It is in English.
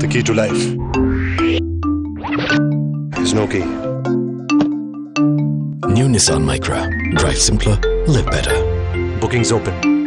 The key to life is no key. New Nissan Micra. Drive simpler, live better. Bookings open.